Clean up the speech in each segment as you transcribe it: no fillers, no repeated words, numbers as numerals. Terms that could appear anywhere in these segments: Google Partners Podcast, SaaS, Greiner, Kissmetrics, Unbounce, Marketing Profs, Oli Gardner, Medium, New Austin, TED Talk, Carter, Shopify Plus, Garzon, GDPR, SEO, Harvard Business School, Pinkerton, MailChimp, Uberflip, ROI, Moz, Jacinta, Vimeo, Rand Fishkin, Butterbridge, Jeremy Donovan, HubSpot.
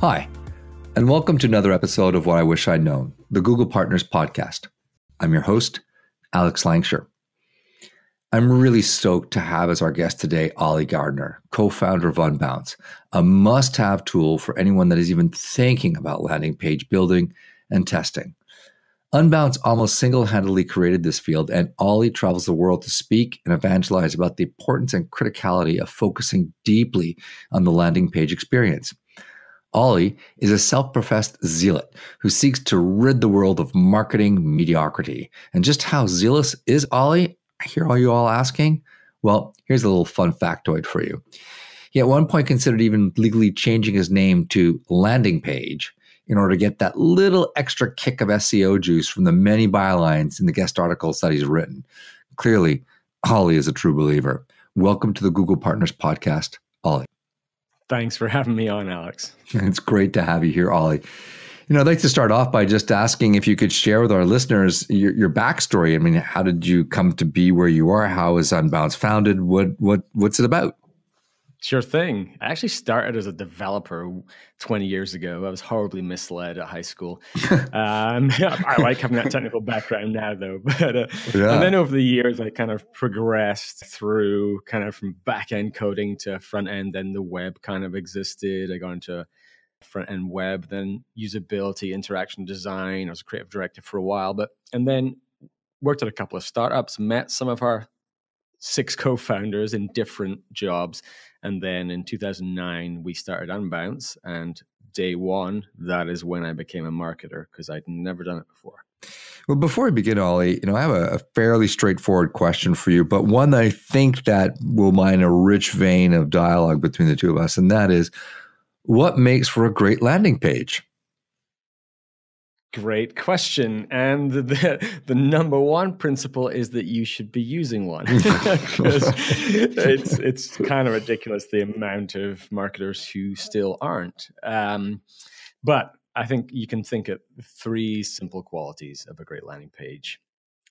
Hi, and welcome to another episode of What I Wish I'd Known, the Google Partners Podcast. I'm your host, Alex Langshire. I'm really stoked to have as our guest today, Oli Gardner, co-founder of Unbounce, a must-have tool for anyone that is even thinking about landing page building and testing. Unbounce almost single-handedly created this field, and Oli travels the world to speak and evangelize about the importance and criticality of focusing deeply on the landing page experience. Oli is a self-professed zealot who seeks to rid the world of marketing mediocrity. And just how zealous is Oli? I hear all you all asking. Well, here's a little fun factoid for you. He at one point considered even legally changing his name to Landing Page in order to get that little extra kick of SEO juice from the many bylines in the guest articles that he's written. Clearly, Oli is a true believer. Welcome to the Google Partners Podcast, Oli. Thanks for having me on, Alex. It's great to have you here, Oli. You know, I'd like to start off by just asking if you could share with our listeners your backstory. I mean, how did you come to be where you are? How is Unbounce founded? What's it about? Sure thing. I actually started as a developer 20 years ago. I was horribly misled at high school. I like having that technical background now, though. But, yeah. And then over the years, I kind of progressed through kind of from back-end coding to front-end. Then the web kind of existed. I got into front-end web, then usability, interaction design. I was a creative director for a while. And then worked at a couple of startups, met some of our six co-founders in different jobs. And then in 2009, we started Unbounce. And day one, that is when I became a marketer because I'd never done it before. Well, before we begin, Oli, you know, I have a fairly straightforward question for you, but one that I think that will mine a rich vein of dialogue between the two of us. And that is, what makes for a great landing page? Great question. And the number one principle is that you should be using one. it's kind of ridiculous, the amount of marketers who still aren't. But I think you can think of three simple qualities of a great landing page.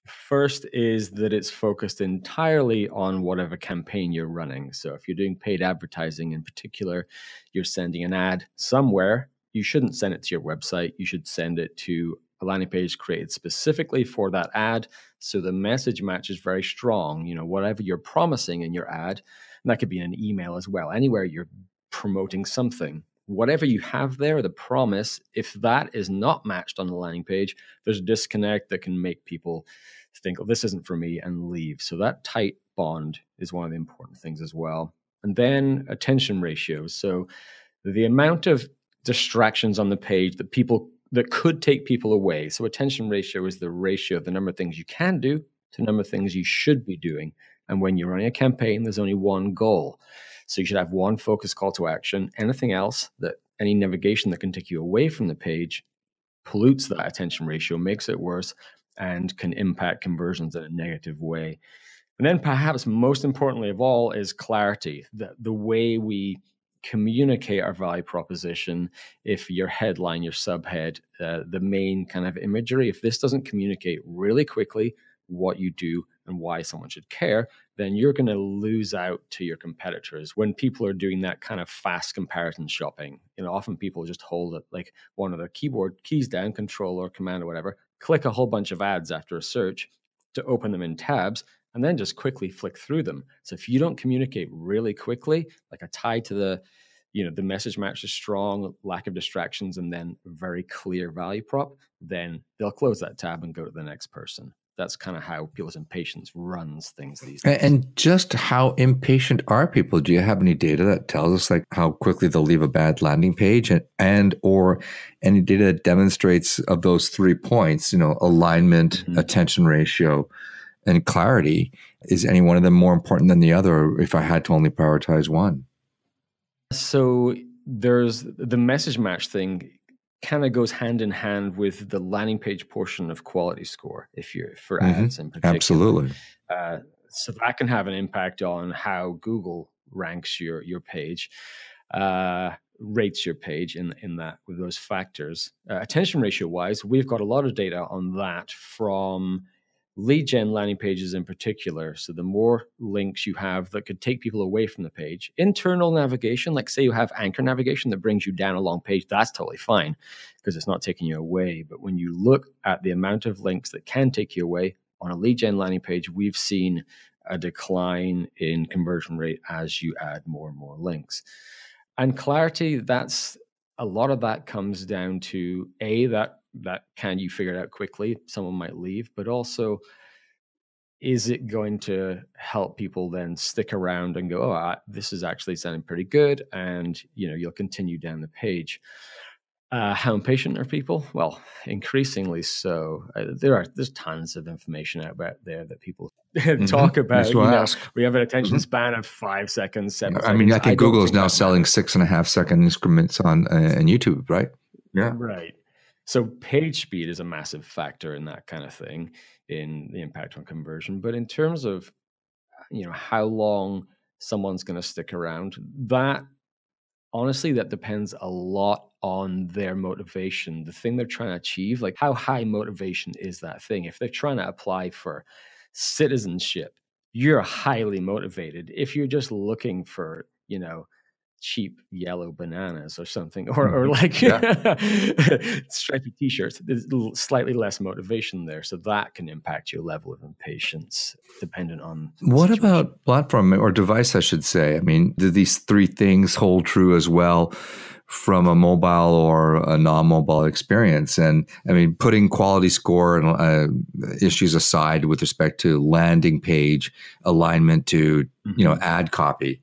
First is that it's focused entirely on whatever campaign you're running. So if you're doing paid advertising in particular, you're sending an ad somewhere. You shouldn't send it to your website. You should send it to a landing page created specifically for that ad. So the message match is very strong. You know, whatever you're promising in your ad, and that could be in an email as well, anywhere you're promoting something, whatever you have there, the promise, if that is not matched on the landing page, there's a disconnect that can make people think, oh, this isn't for me, and leave. So that tight bond is one of the important things as well. And then attention ratios. So the amount of distractions on the page that could take people away. So attention ratio is the ratio of the number of things you can do to the number of things you should be doing. And when you're running a campaign, there's only one goal. So you should have one focused call to action. Anything else, that any navigation that can take you away from the page, pollutes that attention ratio, makes it worse, and can impact conversions in a negative way. And then perhaps most importantly of all is clarity, the way we communicate our value proposition. If your headline, your subhead, the main kind of imagery, if this doesn't communicate really quickly what you do and why someone should care, then you're going to lose out to your competitors. When people are doing that kind of fast comparison shopping, you know, often people just hold it like one of their keyboard keys down, control or command or whatever, click a whole bunch of ads after a search to open them in tabs, and then just quickly flick through them. So if you don't communicate really quickly, like a tie to the, you know, the message match is strong, lack of distractions, and then very clear value prop, then they'll close that tab and go to the next person. That's kind of how people's impatience runs things these days. And just how impatient are people? Do you have any data that tells us like how quickly they'll leave a bad landing page and or any data that demonstrates of those 3 points, you know, alignment, attention ratio, and clarity? Is any one of them more important than the other if I had to only prioritize one? So there's the message match thing kind of goes hand in hand with the landing page portion of quality score, if you're for ads in particular. Absolutely. So that can have an impact on how Google ranks your page, rates your page in that with those factors. Attention ratio wise, we've got a lot of data on that from lead gen landing pages in particular. So the more links you have that could take people away from the page, internal navigation, like say you have anchor navigation that brings you down a long page, that's totally fine because it's not taking you away. But when you look at the amount of links that can take you away on a lead gen landing page, we've seen a decline in conversion rate as you add more and more links. And clarity, that's a lot of that comes down to A, that can you figure it out quickly? Someone might leave, but also, is it going to help people then stick around and go, oh, this is actually sounding pretty good, and you'll continue down the page. How impatient are people? Well, increasingly so. There's tons of information out there that people talk about. We have an attention span of 5 seconds, 7 seconds. I mean, I think Google is now selling 6.5 second increments on YouTube, right? Yeah, right. So page speed is a massive factor in that kind of thing, in the impact on conversion. But in terms of, how long someone's going to stick around, that honestly, that depends a lot on their motivation, the thing they're trying to achieve, like how high motivation is that thing. If they're trying to apply for citizenship, you're highly motivated. If you're just looking for, cheap yellow bananas or something, or like stripy t-shirts, there's slightly less motivation there. So that can impact your level of impatience dependent on what situation. About platform or device, I should say. I mean, do these three things hold true as well from a mobile or a non-mobile experience? And I mean, putting quality score and issues aside with respect to landing page alignment to, ad copy,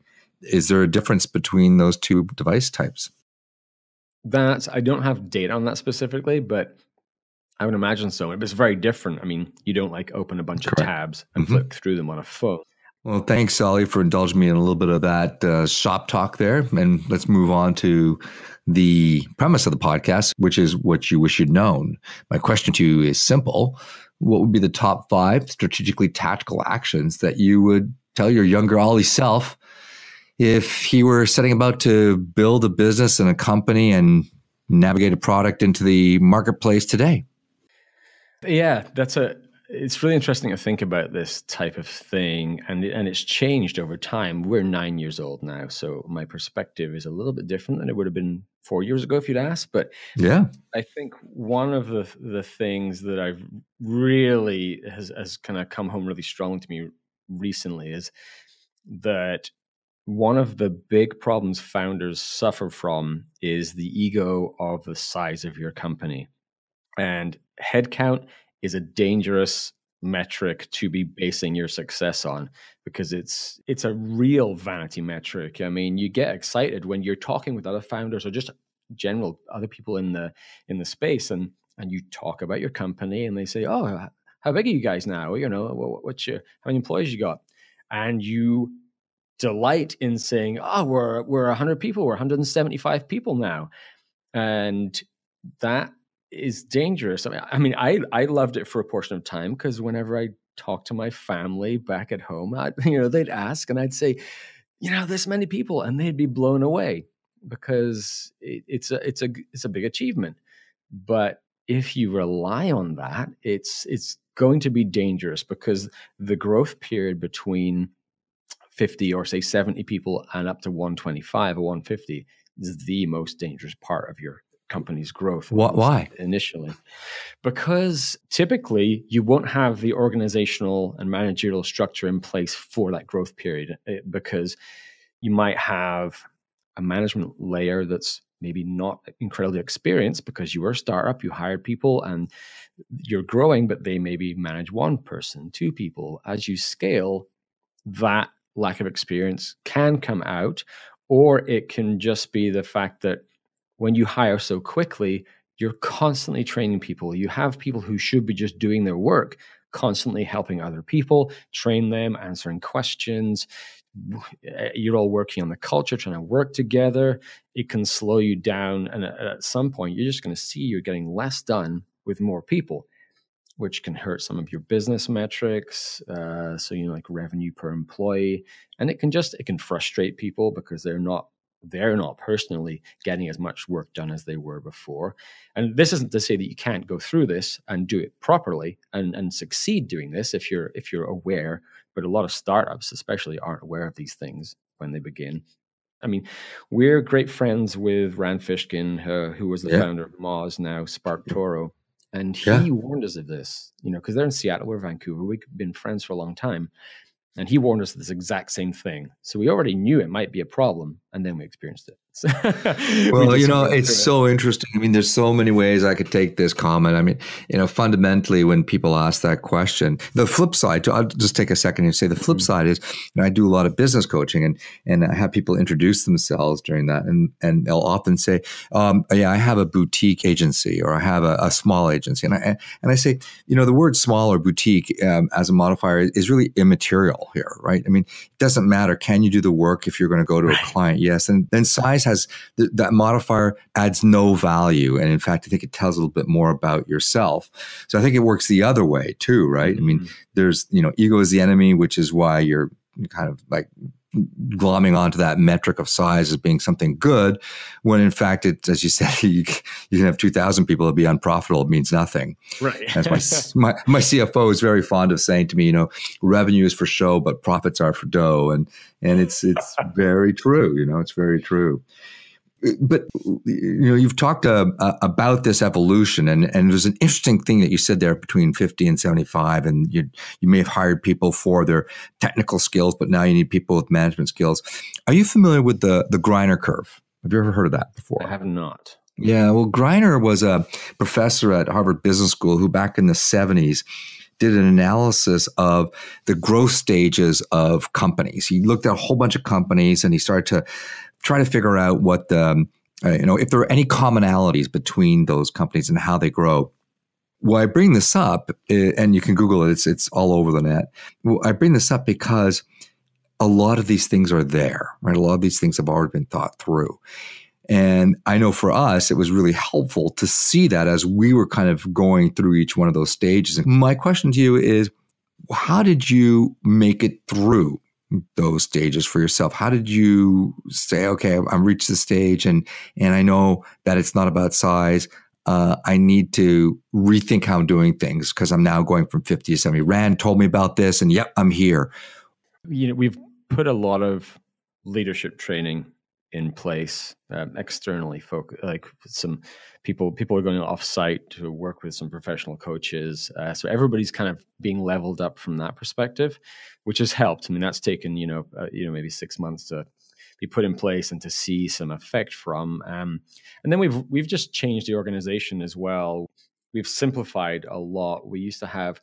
is there a difference between those two device types? I don't have data on that specifically, but I would imagine so. It's very different. I mean, you don't like open a bunch of tabs and flip through them on a phone. Well, thanks, Oli, for indulging me in a little bit of that shop talk there. And let's move on to the premise of the podcast, which is what you wish you'd known. My question to you is simple. What would be the top 5 strategically tactical actions that you would tell your younger Oli self if he were setting about to build a business and a company and navigate a product into the marketplace today? Yeah, it's really interesting to think about this type of thing. And it's changed over time. We're 9 years old now, so my perspective is a little bit different than it would have been 4 years ago if you'd asked. But yeah, I think one of the things that I've really has kind of come home really strongly to me recently is that one of the big problems founders suffer from is the ego of the size of your company. And headcount is a dangerous metric to be basing your success on because it's a real vanity metric. I mean, you get excited when you're talking with other founders or just general other people in the space, and you talk about your company and they say, "Oh, how big are you guys now? How many employees you got?" And you delight in saying, "Oh, we're 100 people, we're 175 people now," and that is dangerous. I loved it for a portion of time because whenever I talked to my family back at home, they'd ask and I'd say, "This many people," and they'd be blown away because it's a big achievement. But if you rely on that, it's going to be dangerous because the growth period between 50 or say 70 people and up to 125 or 150 is the most dangerous part of your company's growth. Why? Initially, because typically you won't have the organizational and managerial structure in place for that growth period, because you might have a management layer that's maybe not incredibly experienced because you were a startup, you hired people and you're growing, but they maybe manage 1 person, 2 people. As you scale, that lack of experience can come out, or it can just be the fact that when you hire so quickly, you're constantly training people. You have people who should be just doing their work, constantly helping other people, train them, answering questions. You're all working on the culture, trying to work together. It can slow you down. And at some point, you're just going to see you're getting less done with more people, which can hurt some of your business metrics. So, like revenue per employee, and it can frustrate people because they're not they're not personally getting as much work done as they were before. And this isn't to say that you can't go through this and do it properly and succeed doing this if you're aware, but a lot of startups especially aren't aware of these things when they begin. I mean, we're great friends with Rand Fishkin, who was the founder of Moz, now SparkToro. And he warned us of this, you know, because they're in Seattle, we're Vancouver. We've been friends for a long time. And he warned us of this exact same thing. So we already knew it might be a problem, and then we experienced it. So well, you know, it's so interesting. I mean, there's so many ways I could take this comment. I mean, you know, fundamentally, when people ask that question, the flip side, I'll just take a second and say the flip side is, you know, I do a lot of business coaching, and I have people introduce themselves during that. And they'll often say, yeah, I have a boutique agency, or I have a small agency. And I say, you know, the word small or boutique as a modifier is really immaterial here, right? I mean, it doesn't matter. Can you do the work if you're going to go to a client? Yes. And then size has that modifier adds no value, and in fact I think it tells a little bit more about yourself. So I think it works the other way too, right? I mean, there's, you know, ego is the enemy, which is why you're kind of like glomming onto that metric of size as being something good, when in fact it, as you said, you can have 2,000 people that'll be unprofitable. It means nothing. Right. As my CFO is very fond of saying to me, you know, revenue is for show, but profits are for dough. And it's very true. You know, it's very true. But, you know, you've talked about this evolution, and there's an interesting thing that you said there between 50 and 75, and you may have hired people for their technical skills, but now you need people with management skills. Are you familiar with the Greiner curve? Have you ever heard of that before? I have not. Yeah, well, Greiner was a professor at Harvard Business School who back in the 70s did an analysis of the growth stages of companies. He looked at a whole bunch of companies, and he started to try to figure out what the, you know, if there are any commonalities between those companies and how they grow. Why I bring this up, and you can Google it, it's all over the net. I bring this up because a lot of these things are there, right? A lot of these things have already been thought through. And I know for us, it was really helpful to see that as we were kind of going through each one of those stages. And my question to you is, how did you make it through those stages for yourself? How did you say, okay, I've reached the stage and I know that it's not about size. I need to rethink how I'm doing things because I'm now going from 50 to 70. Rand told me about this and yep, I'm here. You know, we've put a lot of leadership training in place, externally focused, like some people are going offsite to work with some professional coaches. So everybody's kind of being leveled up from that perspective, which has helped. I mean, that's taken, you know, maybe 6 months to be put in place and to see some effect from. And then we've just changed the organization as well. We've simplified a lot. We used to have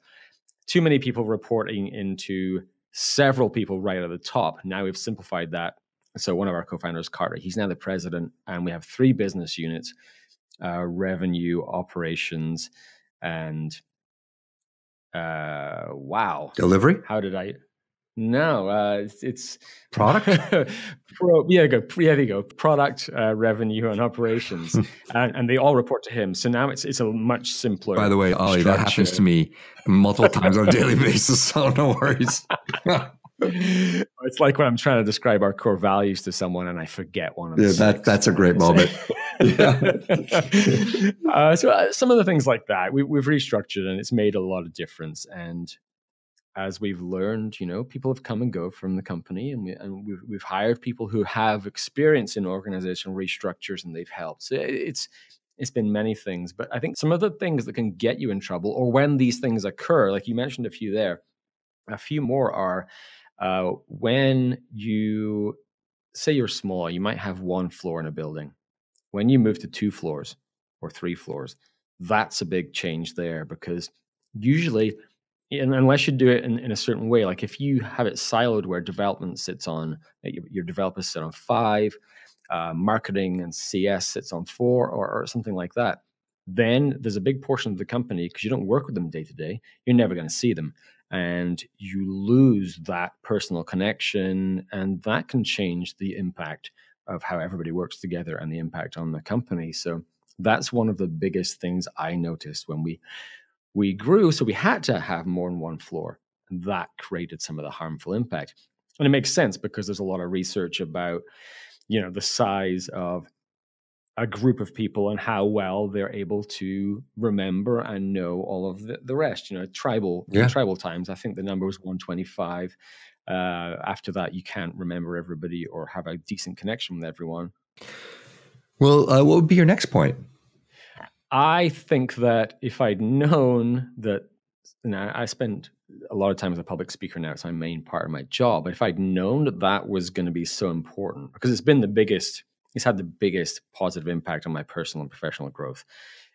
too many people reporting into several people right at the top. Now we've simplified that. So one of our co-founders, Carter, he's now the president, and we have 3 business units, revenue, operations, and wow. Delivery? How did I? No, it's product. There you go. Product, revenue, and operations, and they all report to him. So now it's a much simpler. By the way, Ollie, structure. That happens to me multiple times on a daily basis. So no worries. It's like when I'm trying to describe our core values to someone and I forget one of them. Yeah, that's a great moment. So some of the things like that, we've restructured, and it's made a lot of difference. And as we've learned, you know, people have come and go from the company, and we've hired people who have experience in organizational restructures, and they've helped. So it's been many things. But I think some of the things that can get you in trouble, or when these things occur, like you mentioned a few there, a few more are, when you say you're small, you might have one floor in a building. When you move to 2 floors or 3 floors, that's a big change there, because usually, and unless you do it in a certain way, like if you have it siloed where development sits on, your developers sit on 5, marketing and CS sits on 4 or something like that, then there's a big portion of the company, because you don't work with them day to day, you're never going to see them. And you lose that personal connection, and that can change the impact of how everybody works together and the impact on the company. So that's one of the biggest things I noticed when we grew. So we had to have more than one floor. That created some of the harmful impact. And it makes sense, because there's a lot of research about, you know, the size of a group of people and how well they're able to remember and know all of the rest, you know, tribal times. I think the number was 125. After that, you can't remember everybody or have a decent connection with everyone. Well, what would be your next point? I think that if I'd known that, and I spend a lot of time as a public speaker now, it's my main part of my job. But if I'd known that that was going to be so important, because it's been the biggest, it's had the biggest positive impact on my personal and professional growth.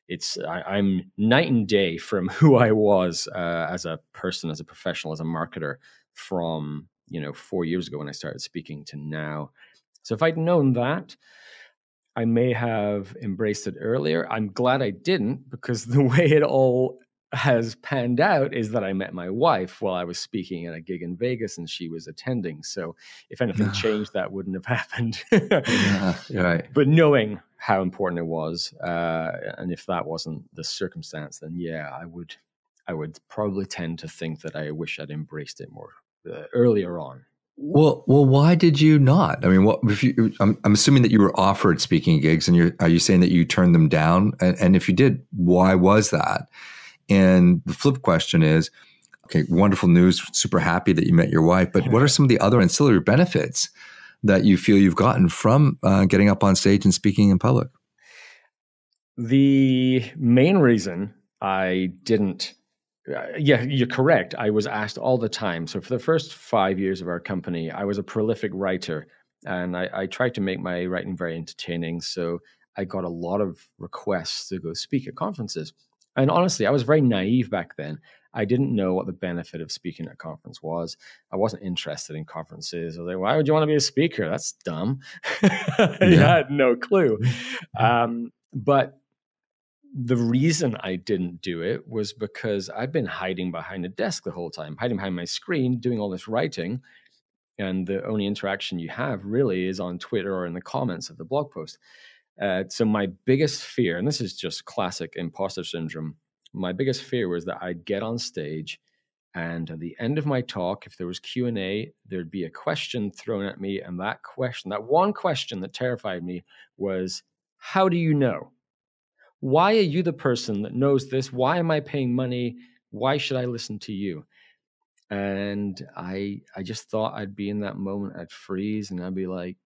It's I'm night and day from who I was as a person, as a professional, as a marketer from, you know, 4 years ago when I started speaking to now. So if I'd known that, I may have embraced it earlier. I'm glad I didn't, because the way it all has panned out is that I met my wife while I was speaking at a gig in Vegas and she was attending. So if anything changed, that wouldn't have happened. Right. But knowing how important it was, and if that wasn't the circumstance, then yeah, I would probably tend to think that I wish I'd embraced it more earlier on. Well, why did you not? I mean, what if you, I'm assuming that you were offered speaking gigs, and are you saying that you turned them down? And if you did, why was that? And the flip question is, okay, wonderful news, super happy that you met your wife, but what are some of the other ancillary benefits that you feel you've gotten from getting up on stage and speaking in public? The main reason I didn't, yeah, you're correct. I was asked all the time. So for the first 5 years of our company, I was a prolific writer, and I tried to make my writing very entertaining. So I got a lot of requests to go speak at conferences. And honestly, I was very naive back then. I didn't know what the benefit of speaking at a conference was. I wasn't interested in conferences. I was like, why would you want to be a speaker? That's dumb. Yeah. I had no clue. But the reason I didn't do it was because I'd been hiding behind a desk the whole time, hiding behind my screen, doing all this writing. And the only interaction you have really is on Twitter or in the comments of the blog post. So my biggest fear, and this is just classic imposter syndrome, my biggest fear was that I'd get on stage and at the end of my talk, if there was Q&A, there'd be a question thrown at me. And that question, that one question that terrified me was, how do you know? Why are you the person that knows this? Why am I paying money? Why should I listen to you? And I just thought I'd be in that moment, I'd freeze and I'd be like,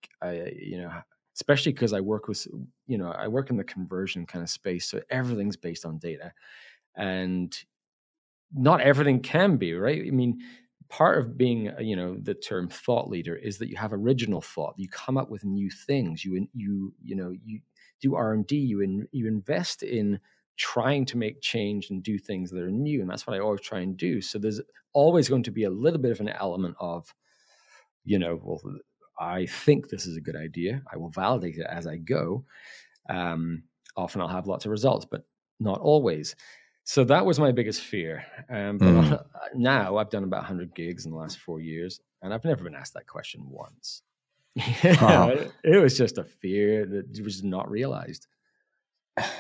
especially because I work with, I work in the conversion kind of space. So everything's based on data and not everything can be, right? I mean, part of being, the term thought leader is that you have original thought. You come up with new things. You do R&D, you invest in trying to make change and do things that are new. And that's what I always try and do. So there's always going to be a little bit of an element of, well, I think this is a good idea. I will validate it as I go. Often I'll have lots of results, but not always. So that was my biggest fear. But now I've done about 100 gigs in the last 4 years, and I've never been asked that question once. It was just a fear that was not realized.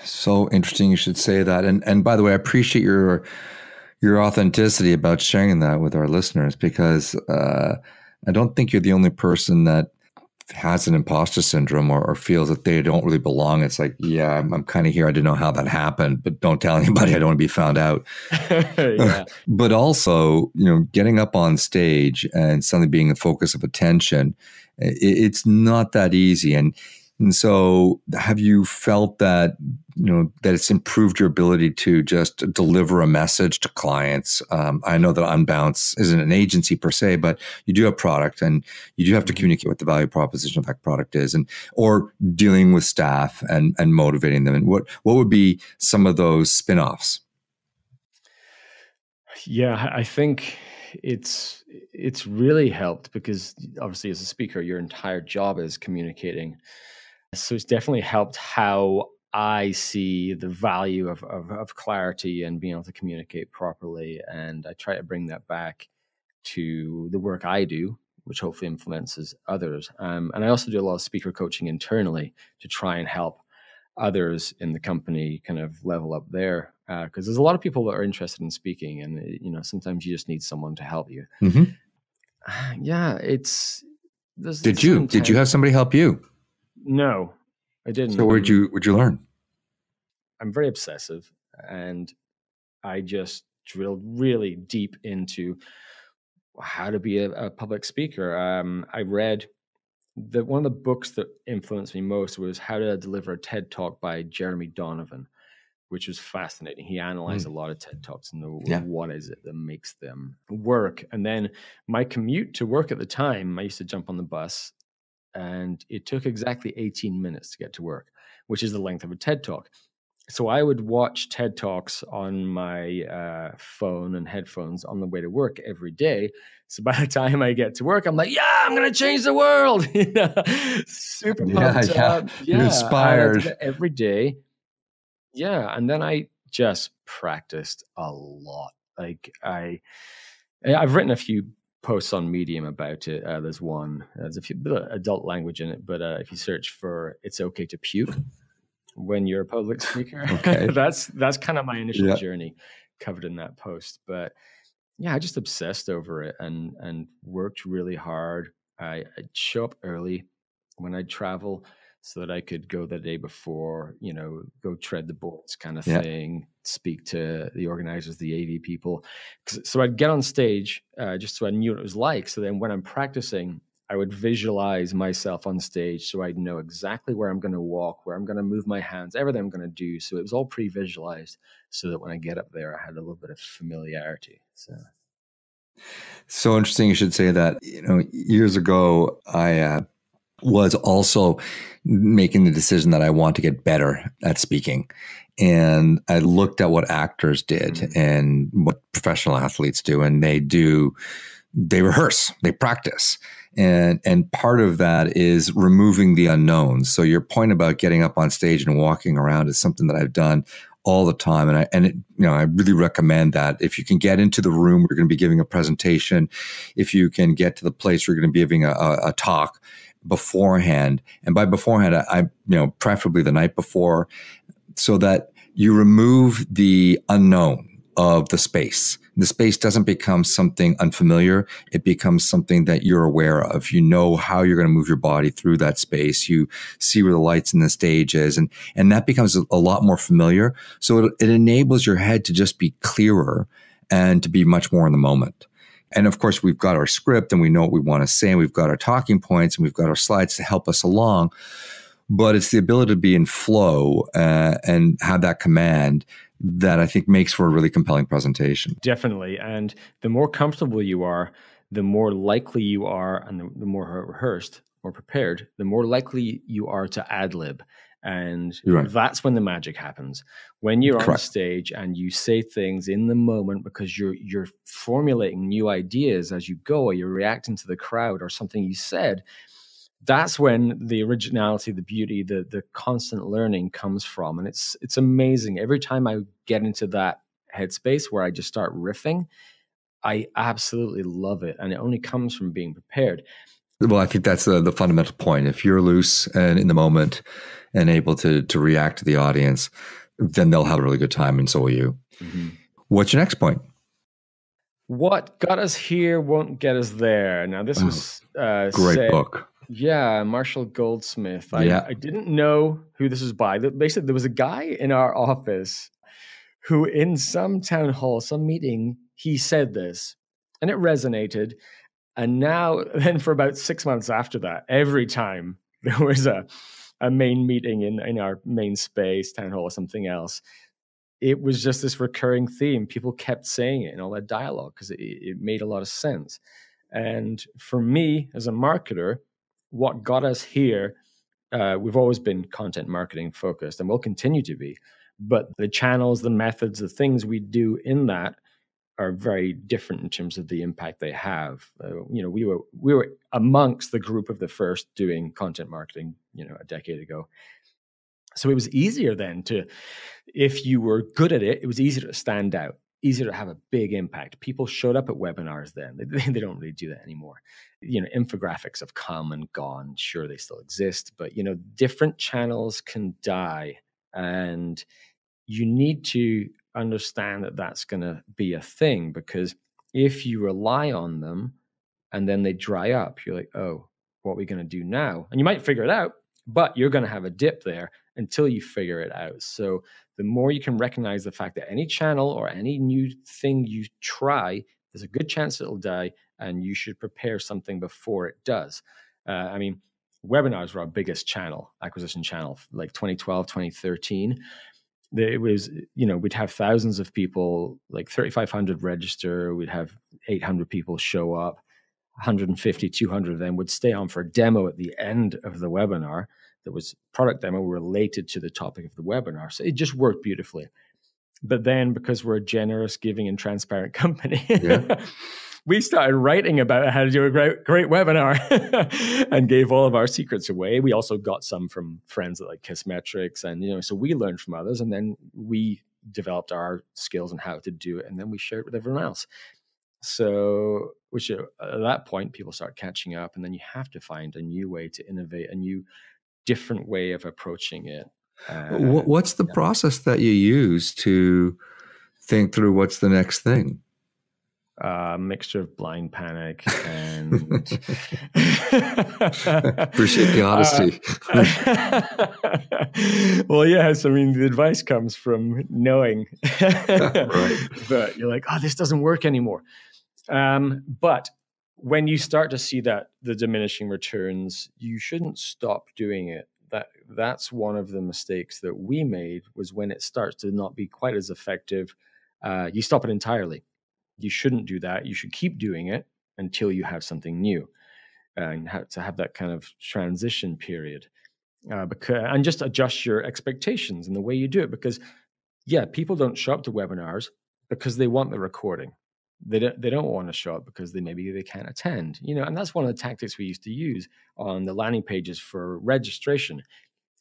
So interesting you should say that. And by the way, I appreciate your authenticity about sharing that with our listeners, because I don't think you're the only person that has an imposter syndrome or feels that they don't really belong. It's like, yeah, I'm kind of here. I didn't know how that happened, but don't tell anybody. I don't want to be found out. But also, getting up on stage and suddenly being the focus of attention, it's not that easy. And so have you felt that, that it's improved your ability to just deliver a message to clients? I know that Unbounce isn't an agency per se, but you do have product and you do have to communicate what the value proposition of that product is, or dealing with staff and motivating them. And what would be some of those spin-offs? Yeah, I think it's really helped, because obviously as a speaker, your entire job is communicating. So it's definitely helped how I see the value of clarity and being able to communicate properly. And I try to bring that back to the work I do, which hopefully influences others. And I also do a lot of speaker coaching internally to try and help others in the company kind of level up there. Because there's a lot of people that are interested in speaking, and, sometimes you just need someone to help you. Mm-hmm. Yeah, it's... Did you have somebody help you? No, I didn't. So where'd you learn? I'm very obsessive, and I just drilled really deep into how to be a public speaker. I read that one of the books that influenced me most was How to Deliver a TED Talk by Jeremy Donovan, which was fascinating. He analyzed a lot of TED Talks and what is it that makes them work. And then my commute to work at the time, I used to jump on the bus, and it took exactly 18 minutes to get to work, which is the length of a TED Talk. So I would watch TED Talks on my phone and headphones on the way to work every day. So by the time I get to work, I'm like, yeah, I'm going to change the world. Super pumped up. Yeah. You're inspired. Every day. Yeah. And then I just practiced a lot. Like I've written a few posts on Medium about it. There's a few adult language in it, but if you search for It's Okay to Puke when you're a public speaker, okay. that's kind of my initial journey covered in that post. But yeah, I just obsessed over it and worked really hard. I'd show up early when I'd travel so that I could go the day before, go tread the boards kind of thing, speak to the organizers, the AV people. So I'd get on stage just so I knew what it was like. So then when I'm practicing, I would visualize myself on stage so I'd know exactly where I'm going to walk, where I'm going to move my hands, everything I'm going to do. So it was all pre-visualized so that when I get up there, I had a little bit of familiarity. So interesting you should say that. Years ago, I was also making the decision that I want to get better at speaking. And I looked at what actors did and what professional athletes do, and they rehearse, they practice. And part of that is removing the unknowns. So your point about getting up on stage and walking around is something that I've done all the time. And I really recommend that. If you can get into the room, we're going to be giving a presentation. If you can get to the place, we're going to be giving a talk beforehand. And by beforehand, I preferably the night before, so that you remove the unknown of the space. The space doesn't become something unfamiliar. It becomes something that you're aware of. You know how you're going to move your body through that space. You see where the lights in the stage is, and that becomes a lot more familiar. So it enables your head to just be clearer and to be much more in the moment. And of course, we've got our script and we know what we want to say, and we've got our talking points and we've got our slides to help us along. But it's the ability to be in flow and have that command that I think makes for a really compelling presentation. Definitely. And the more comfortable you are, the more likely you are, and the more rehearsed or prepared, the more likely you are to ad-lib. And that's when the magic happens. When you're on stage and you say things in the moment because you're formulating new ideas as you go, or you're reacting to the crowd or something you said, that's when the originality, the beauty, the constant learning comes from. And it's amazing. Every time I get into that headspace where I just start riffing, I absolutely love it. And it only comes from being prepared. Well, I think that's the fundamental point. If you're loose and in the moment and able to react to the audience, then they'll have a really good time, and so will you. Mm-hmm. What's your next point? What got us here won't get us there. Now, this was great book. Yeah, Marshall Goldsmith. I didn't know who this was by. They said there was a guy in our office who in some town hall, some meeting, he said this and it resonated. And now then for about 6 months after that, every time there was a main meeting in our main space, town hall or something else, it was just this recurring theme. People kept saying it in all that dialogue because it made a lot of sense. And for me as a marketer, what got us here, we've always been content marketing focused and will continue to be, but the channels, the methods, the things we do in that are very different in terms of the impact they have. We were amongst the group of the first doing content marketing, a decade ago. So it was easier then if you were good at it, it was easier to stand out, easier to have a big impact. People showed up at webinars then. They don't really do that anymore. Infographics have come and gone. Sure, they still exist, but different channels can die. And you need to understand that that's going to be a thing, because if you rely on them and then they dry up, you're like, oh, what are we going to do now? And you might figure it out, But you're going to have a dip there until you figure it out. So the more you can recognize the fact that any channel or any new thing you try, there's a good chance it'll die, and you should prepare something before it does. I mean, webinars were our biggest channel, acquisition channel, like 2012, 2013. It was, you know, we'd have thousands of people, like 3,500 register. We'd have 800 people show up. 150, 200 of them would stay on for a demo at the end of the webinar. That was product demo related to the topic of the webinar. So it just worked beautifully. But then, because we're a generous, giving, and transparent company, yeah. We started writing about how to do a great webinar and gave all of our secrets away. We also got some from friends at like Kissmetrics, and so we learned from others, and then we developed our skills on how to do it, and then we shared it with everyone else. So, which at that point, people start catching up, and then you have to find a new way to innovate, a new, different way of approaching it. What's the process that you use to think through what's the next thing? A mixture of blind panic and... Appreciate the honesty. Well, yes. I mean, the advice comes from knowing. Right. But you're like, oh, this doesn't work anymore. But when you start to see that the diminishing returns, you shouldn't stop doing it. That's one of the mistakes that we made, was when it starts to not be quite as effective, you stop it entirely. You shouldn't do that. You should keep doing it until you have something new, and to have that kind of transition period, and just adjust your expectations and the way you do it. Because yeah, people don't show up to webinars because they want the recording. They don't want to show up because maybe they can't attend, and that's one of the tactics we used to use on the landing pages for registration,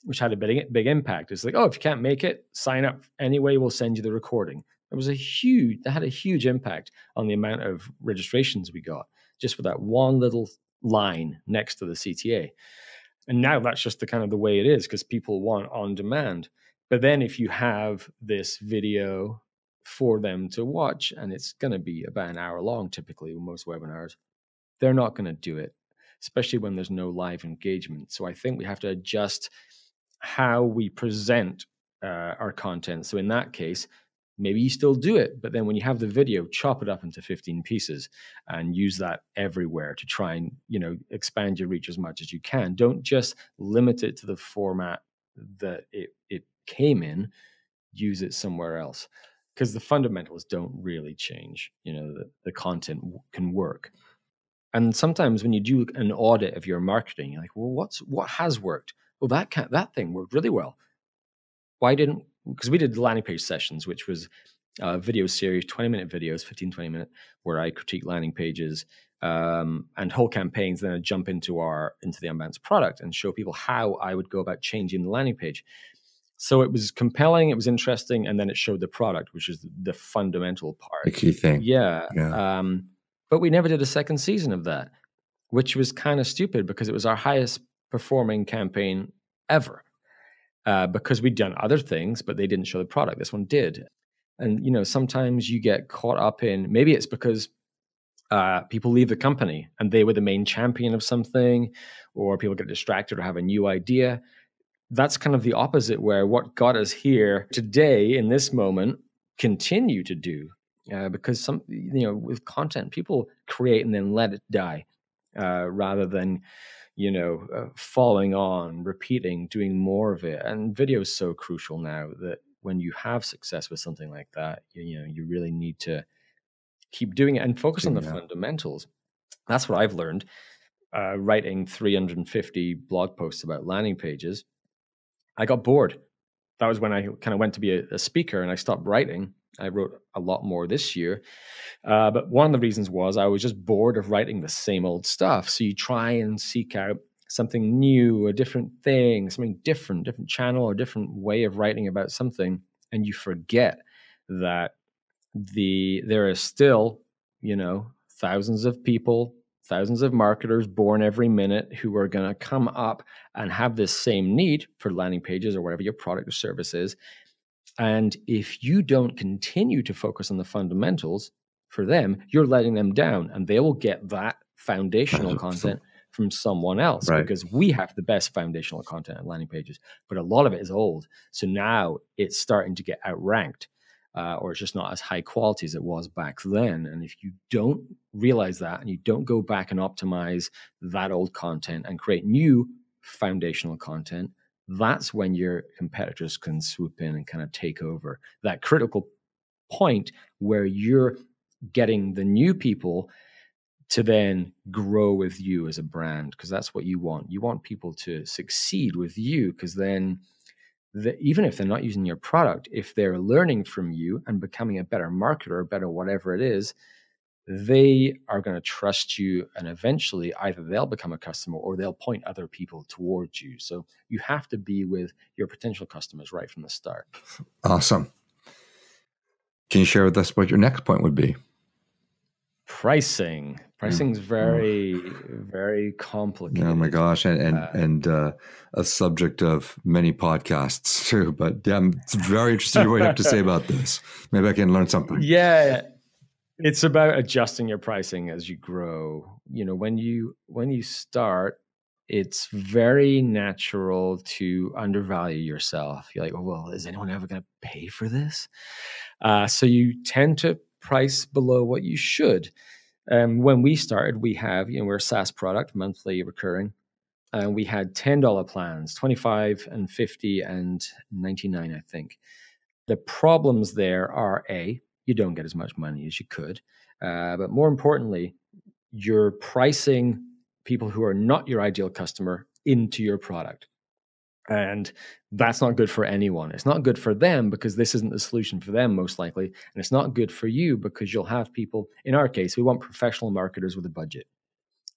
which had a big impact. It's like, oh, if you can't make it, sign up anyway, we'll send you the recording. That had a huge impact on the amount of registrations we got, just with that one little line next to the CTA. And now that's just the kind of the way it is, because people want on demand. But then if you have this video for them to watch, and it's going to be about an hour long typically with most webinars, they're not going to do it, especially when there's no live engagement. So I think we have to adjust how we present our content. So in that case, maybe you still do it, but then when you have the video, chop it up into 15 pieces and use that everywhere to try and expand your reach as much as you can. Don't just limit it to the format that it came in. Use it somewhere else, because the fundamentals don't really change. The content can work. And sometimes when you do an audit of your marketing, you're like, well, what has worked? Well, that thing worked really well. Why didn't? Because we did landing page sessions, which was a video series, 20-minute videos, 15-20 minute, where I critique landing pages and whole campaigns. Then I jump into the Unbounce product and show people how I would go about changing the landing page. So it was compelling, it was interesting, and then it showed the product, which is the fundamental part. The key thing. Yeah. But we never did a second season of that, which was kind of stupid, because it was our highest performing campaign ever. Because we'd done other things, but they didn't show the product. This one did. And, sometimes you get caught up in, maybe it's because people leave the company and they were the main champion of something, or people get distracted or have a new idea. That's kind of the opposite, where what got us here today in this moment, continue to do, because with content, people create and then let it die, rather than, following on, repeating, doing more of it. And video is so crucial now that when you have success with something like that, you really need to keep doing it and focus on the fundamentals. That's what I've learned. Writing 350 blog posts about landing pages, I got bored. That was when I kind of went to be a speaker, and I stopped writing. I wrote a lot more this year. But one of the reasons was I was just bored of writing the same old stuff. So you try and seek out something new, a different thing, something different channel or different way of writing about something. And you forget that there is still, thousands of people, thousands of marketers born every minute who are going to come up and have this same need for landing pages or whatever your product or service is. And if you don't continue to focus on the fundamentals for them, you're letting them down, and they will get that foundational content from someone else, right? Because we have the best foundational content and landing pages, but a lot of it is old. So now it's starting to get outranked, or it's just not as high quality as it was back then. And if you don't realize that and you don't go back and optimize that old content and create new foundational content, that's when your competitors can swoop in and kind of take over that critical point where you're getting the new people to then grow with you as a brand, because that's what you want. You want people to succeed with you, because then even if they're not using your product, if they're learning from you and becoming a better marketer, better whatever it is, they are going to trust you, and eventually either they'll become a customer or they'll point other people towards you. So you have to be with your potential customers right from the start. Awesome. Can you share with us what your next point would be? Pricing. Pricing is very, very complicated. Oh my gosh. And a subject of many podcasts too, but yeah, I'm very interested in what you have to say about this. Maybe I can learn something. Yeah. It's about adjusting your pricing as you grow. You know, when you start, it's very natural to undervalue yourself. You're like, oh, well, is anyone ever going to pay for this? So you tend to price below what you should. When we started, we're a SaaS product, monthly recurring, and we had $10 plans, $25 and $50 and $99, I think. The problems there are you don't get as much money as you could. But more importantly, you're pricing people who are not your ideal customer into your product. And that's not good for anyone. It's not good for them because this isn't the solution for them, most likely. And it's not good for you because you'll have people, in our case, we want professional marketers with a budget.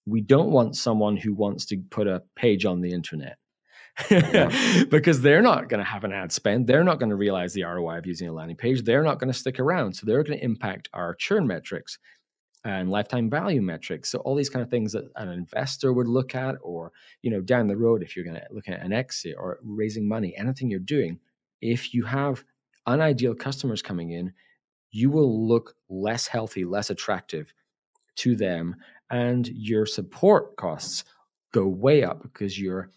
We don't want someone who wants to put a page on the internet. Because they're not going to have an ad spend. They're not going to realize the ROI of using a landing page. They're not going to stick around. So they're going to impact our churn metrics and lifetime value metrics. So all these kind of things that an investor would look at, or, you know, down the road, if you're going to look at an exit or raising money, anything you're doing, if you have unideal customers coming in, you will look less healthy, less attractive to them. And your support costs go way up because you're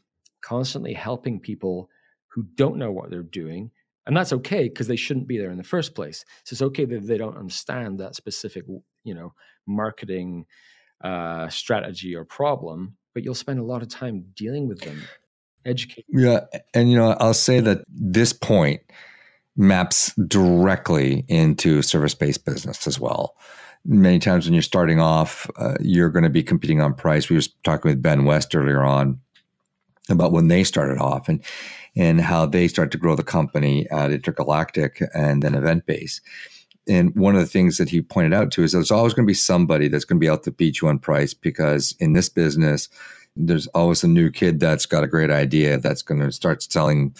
constantly helping people who don't know what they're doing. And that's okay, because they shouldn't be there in the first place. So it's okay that they don't understand that specific, you know, marketing strategy or problem, but you'll spend a lot of time dealing with them, educating. Yeah. And, you know, I'll say that this point maps directly into service-based business as well. Many times when you're starting off, you're going to be competing on price. We were talking with Ben West earlier on about when they started off and how they started to grow the company at Intergalactic and then Eventbase. And one of the things that he pointed out to is there's always going to be somebody that's going to be out to beat you on price, because in this business, there's always a new kid that's got a great idea that's going to start selling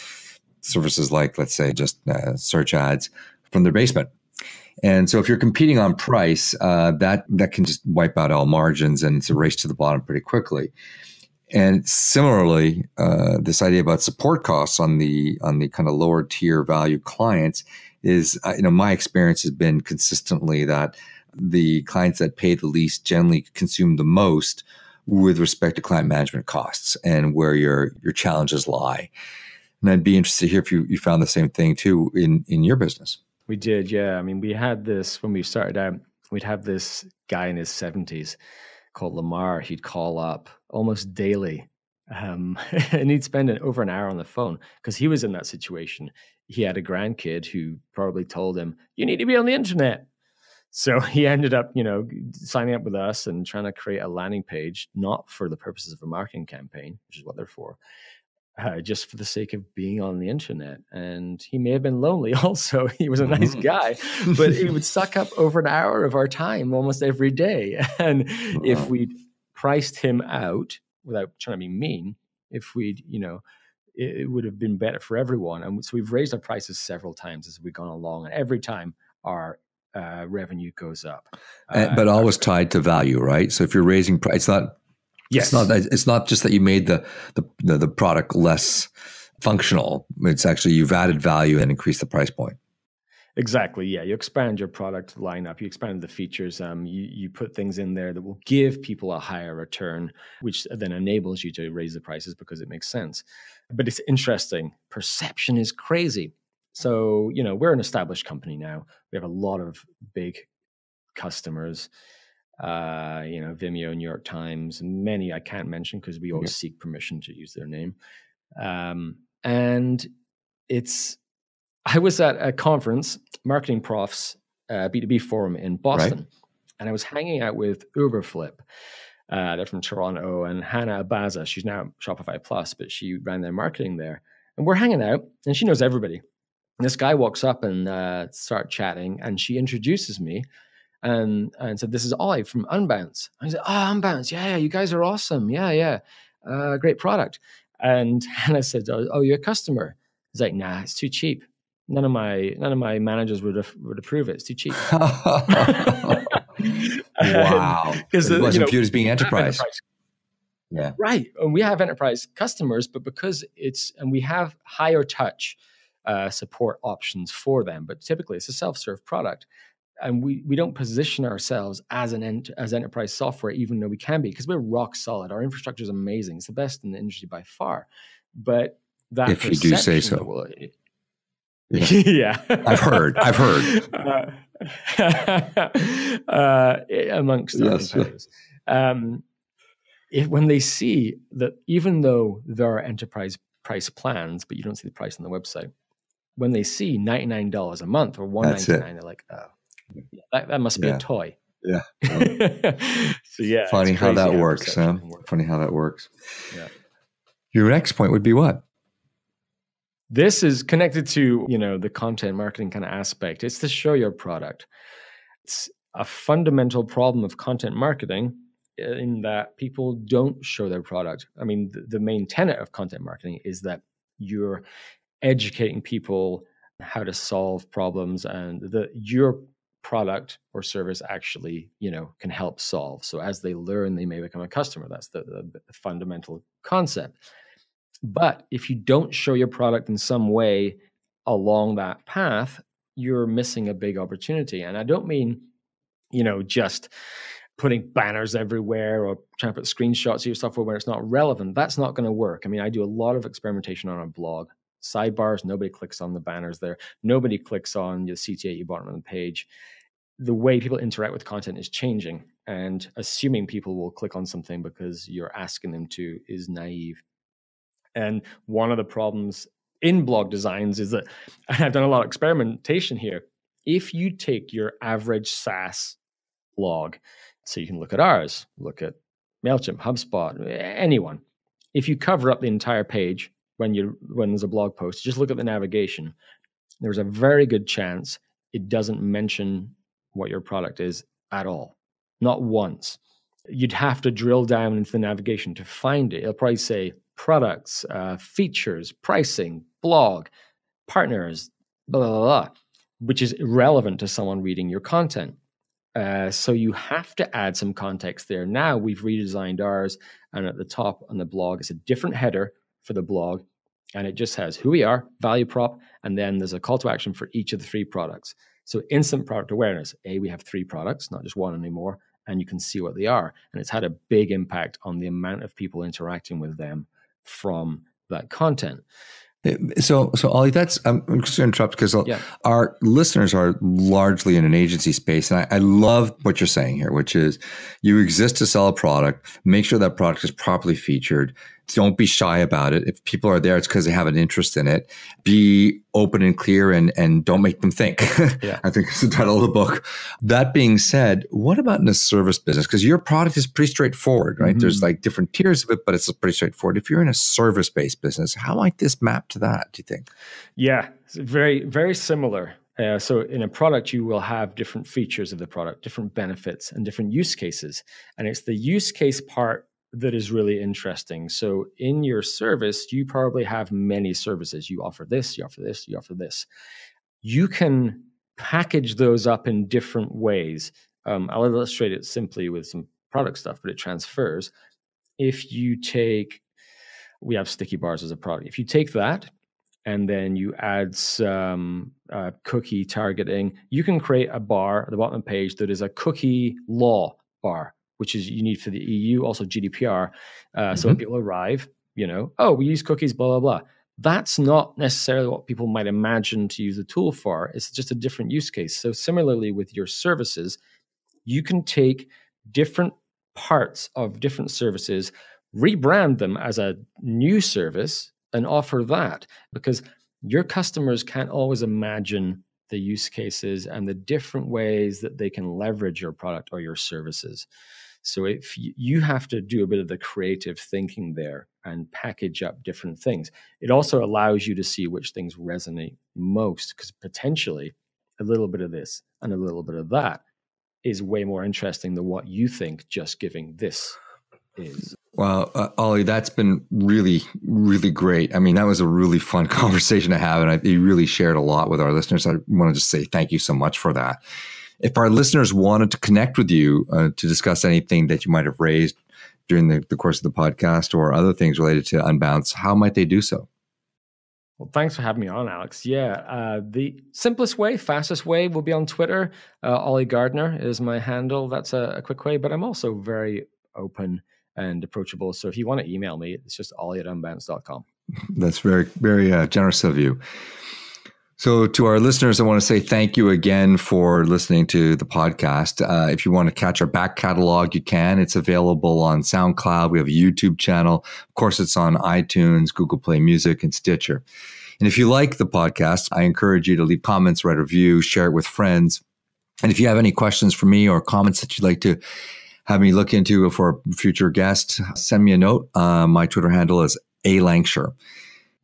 services like, let's say, just search ads from their basement. And so if you're competing on price, that can just wipe out all margins, and it's a race to the bottom pretty quickly. And similarly, this idea about support costs on the kind of lower tier value clients is, you know, my experience has been consistently that the clients that pay the least generally consume the most with respect to client management costs and where your challenges lie. And I'd be interested to hear if you found the same thing too in your business. We did, yeah. I mean, we had this when we started out. We'd have this guy in his 70s called Lamar. He'd call up almost daily, and he'd spend over an hour on the phone because he was in that situation. He had a grandkid who probably told him, you need to be on the internet. So he ended up, you know, signing up with us and trying to create a landing page, not for the purposes of a marketing campaign, which is what they're for, just for the sake of being on the internet. And he may have been lonely also. He was a nice guy, but it would suck up over an hour of our time almost every day. And if we'd priced him out without trying to be mean, it would have been better for everyone. And so we've raised our prices several times as we've gone along. And every time our revenue goes up. But always tied to value, right? So if you're raising price, it's not... Yes. It's not just that you made the product less functional. It's actually you've added value and increased the price point. Exactly. Yeah. You expand your product lineup, you expand the features, you put things in there that will give people a higher return, which then enables you to raise the prices because it makes sense. But it's interesting. Perception is crazy. So, you know, we're an established company now. We have a lot of big customers, you know, Vimeo, New York Times, many I can't mention because we always seek permission to use their name. And it's, I was at a conference, Marketing Profs, B2B forum in Boston, and I was hanging out with Uberflip. They're from Toronto, and Hannah Abaza, she's now Shopify Plus, but she ran their marketing there. And we're hanging out, and she knows everybody. And this guy walks up and start chatting, and she introduces me and said, "This is Oli from Unbounce." I said, "Oh, Unbounce, yeah, you guys are awesome. Yeah, great product." And Hannah said, "Oh, you're a customer?" I was like, "Nah, it's too cheap. None of my managers would approve it. It's too cheap." Wow. Because it wasn't viewed as being enterprise. Yeah. Right. And we have enterprise customers, but because it's, and we have higher touch support options for them, but typically it's a self-serve product. And we don't position ourselves as as enterprise software, even though we can be, because we're rock solid. Our infrastructure is amazing. It's the best in the industry by far. But that, if you do say so. Yeah. I've heard. Amongst others. Yes. When they see that, even though there are enterprise price plans, but you don't see the price on the website, when they see $99 a month or $199, they're like, "Oh, that must be a toy." Yeah. So yeah. Funny how that works, huh? Funny how that works. Yeah. Your next point would be what? This is connected to, you know, the content marketing kind of aspect. It's to show your product. It's a fundamental problem of content marketing in that people don't show their product. I mean, the main tenet of content marketing is that you're educating people how to solve problems and that your product or service actually, you know, can help solve. So as they learn, they may become a customer. That's the fundamental concept. But if you don't show your product in some way along that path, you're missing a big opportunity. And I don't mean, you know, just putting banners everywhere or trying to put screenshots of your software where it's not relevant. That's not going to work. I mean, I do a lot of experimentation on our blog. Sidebars, nobody clicks on the banners there. Nobody clicks on your CTA you bought on the page. The way people interact with content is changing. And assuming people will click on something because you're asking them to is naive. And one of the problems in blog designs is that, and I've done a lot of experimentation here, if you take your average SaaS blog, so you can look at ours, look at MailChimp, HubSpot, anyone, if you cover up the entire page when there's a blog post, just look at the navigation, there's a very good chance it doesn't mention what your product is at all, not once. You'd have to drill down into the navigation to find it. It'll probably say products, features, pricing, blog, partners, blah, blah, blah, which is irrelevant to someone reading your content. So you have to add some context there. Now we've redesigned ours, and at the top on the blog, it's a different header for the blog, and it just has who we are, value prop, and then there's a call to action for each of the three products. So instant product awareness. We have three products, not just one anymore, and you can see what they are. And it's had a big impact on the amount of people interacting with them from that content. So Oli, that's, I'm just going to interrupt because our listeners are largely in an agency space. And I love what you're saying here, which is you exist to sell a product, make sure that product is properly featured. Don't be shy about it. If people are there, it's because they have an interest in it. Be open and clear and don't make them think. Yeah. I think it's the title of the book. That being said, what about in the service business? Because your product is pretty straightforward, right? Mm-hmm. There's like different tiers of it, but it's pretty straightforward. If you're in a service-based business, how might this map to that, do you think? Yeah, it's very, very similar. So in a product, you will have different features of the product, different benefits, and different use cases. And it's the use case part that is really interesting. So in your service, you probably have many services. You offer this, you offer this, you offer this. You can package those up in different ways. I'll illustrate it simply with some product stuff, but it transfers. If you take, we have sticky bars as a product. If you take that and then you add some cookie targeting. You can create a bar at the bottom of the page that is a cookie law bar, which is unique for the EU, also GDPR. So when people arrive, you know, oh, we use cookies, blah, blah, blah. That's not necessarily what people might imagine to use the tool for. It's just a different use case. So similarly with your services, you can take different parts of different services, rebrand them as a new service and offer that, because your customers can't always imagine the use cases and the different ways that they can leverage your product or your services. So if you have to do a bit of the creative thinking there and package up different things. It also allows you to see which things resonate most, because potentially a little bit of this and a little bit of that is way more interesting than what you think just giving this is. Well, Oli, that's been really, really great. I mean, that was a really fun conversation to have, and you really shared a lot with our listeners. I want to just say thank you so much for that. If our listeners wanted to connect with you to discuss anything that you might have raised during the course of the podcast or other things related to Unbounce, how might they do so? Well, thanks for having me on, Alex. Yeah, the simplest way, fastest way will be on Twitter. Oli Gardner is my handle. That's a quick way, but I'm also very open and approachable. So if you want to email me, it's just ollie@unbounce.com. That's very, very generous of you. So to our listeners, I want to say thank you again for listening to the podcast. If you want to catch our back catalog, you can. It's available on SoundCloud. We have a YouTube channel. Of course, it's on iTunes, Google Play Music, and Stitcher. And if you like the podcast, I encourage you to leave comments, write a review, share it with friends. And if you have any questions for me or comments that you'd like to have me look into for a future guest, send me a note. My Twitter handle is @alangshire.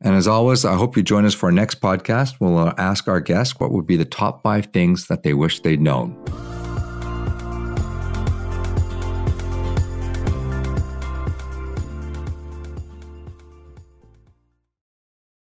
And as always, I hope you join us for our next podcast. We'll ask our guests what would be the top 5 things that they wish they'd known.